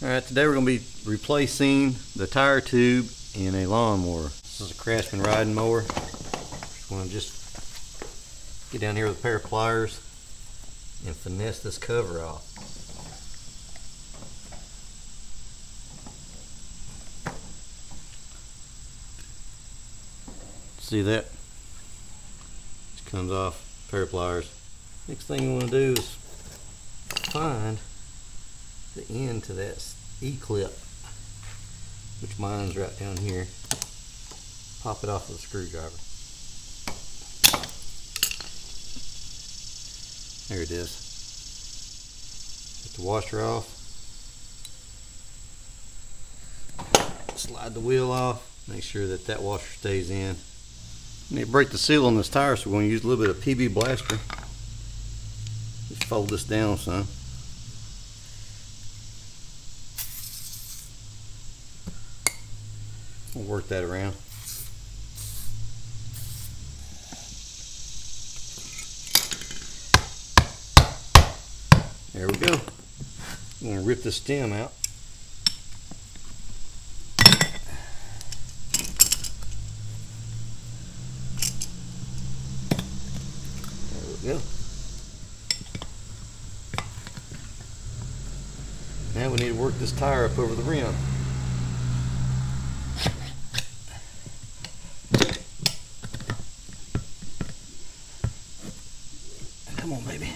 Alright, today we're going to be replacing the tire tube in a lawnmower. This is a Craftsman riding mower. Just want to get down here with a pair of pliers and finesse this cover off. See that? Just comes off a pair of pliers. Next thing you want to do is find the end to that E-clip, which mine's right down here. Pop it off with a screwdriver. There it is. Get the washer off. Slide the wheel off. Make sure that that washer stays in. We need to break the seal on this tire, so we're going to use a little bit of PB Blaster. Just fold this down some. We'll work that around. There we go. I'm going to rip the stem out. There we go. Now we need to work this tire up over the rim. Come on, baby.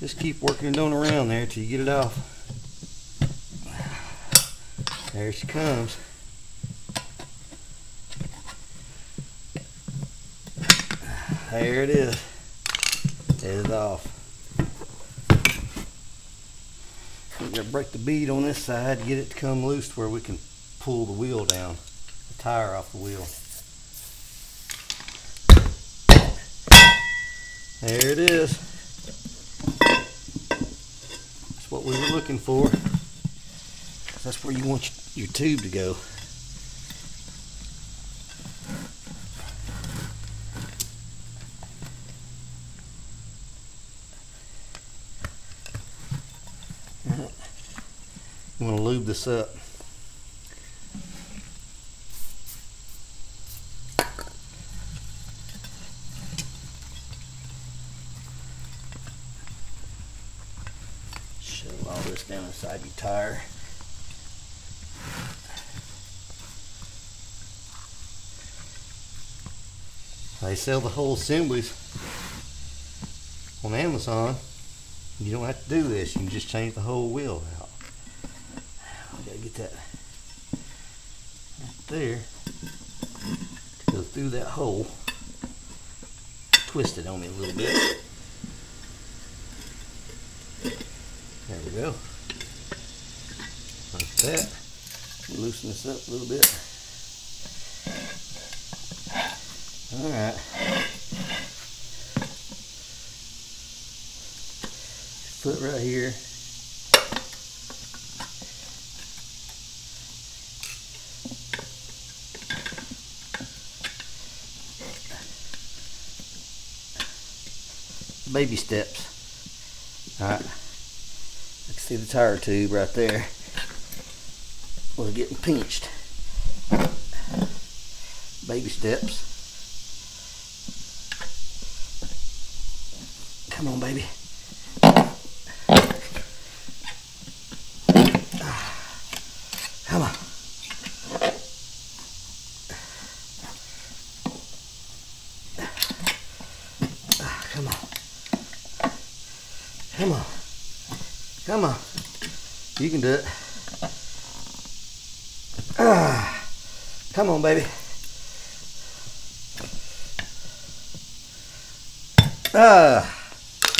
Just keep working it on around there till you get it off. There she comes. There it is. It's off. We're going to break the bead on this side, get it to come loose to where we can pull the wheel down, the tire off the wheel. There it is. That's what we were looking for. That's where you want your tube to go. Alright. I'm going to lube this up. Shove all this down inside your tire. They sell the whole assemblies on Amazon. You don't have to do this. You can just change the whole wheel out. We gotta get that right there to go through that hole. Twist it on me a little bit. There we go. Like that. Loosen this up a little bit. Alright. Put it right here. Baby steps. Alright. See the tire tube right there was getting pinched. Baby steps. Come on, baby. Come on. Come on. Come on. Come on, you can do it. Come on, baby.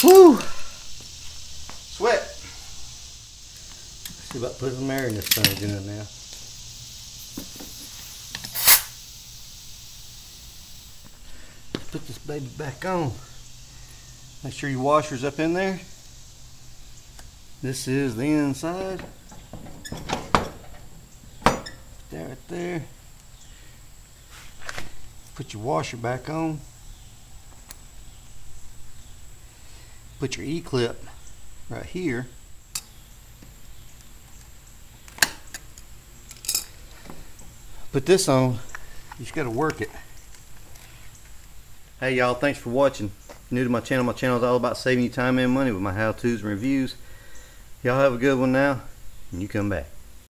Woo! Sweat. Let's see about putting the air in this thing doing now. Let's put this baby back on. Make sure your washer's up in there. This is the inside. Put that right there. Put your washer back on. Put your E-clip right here. Put this on, you just gotta work it. Hey y'all, thanks for watching. New to my channel is all about saving you time and money with my how-tos and reviews. Y'all have a good one now, and you come back.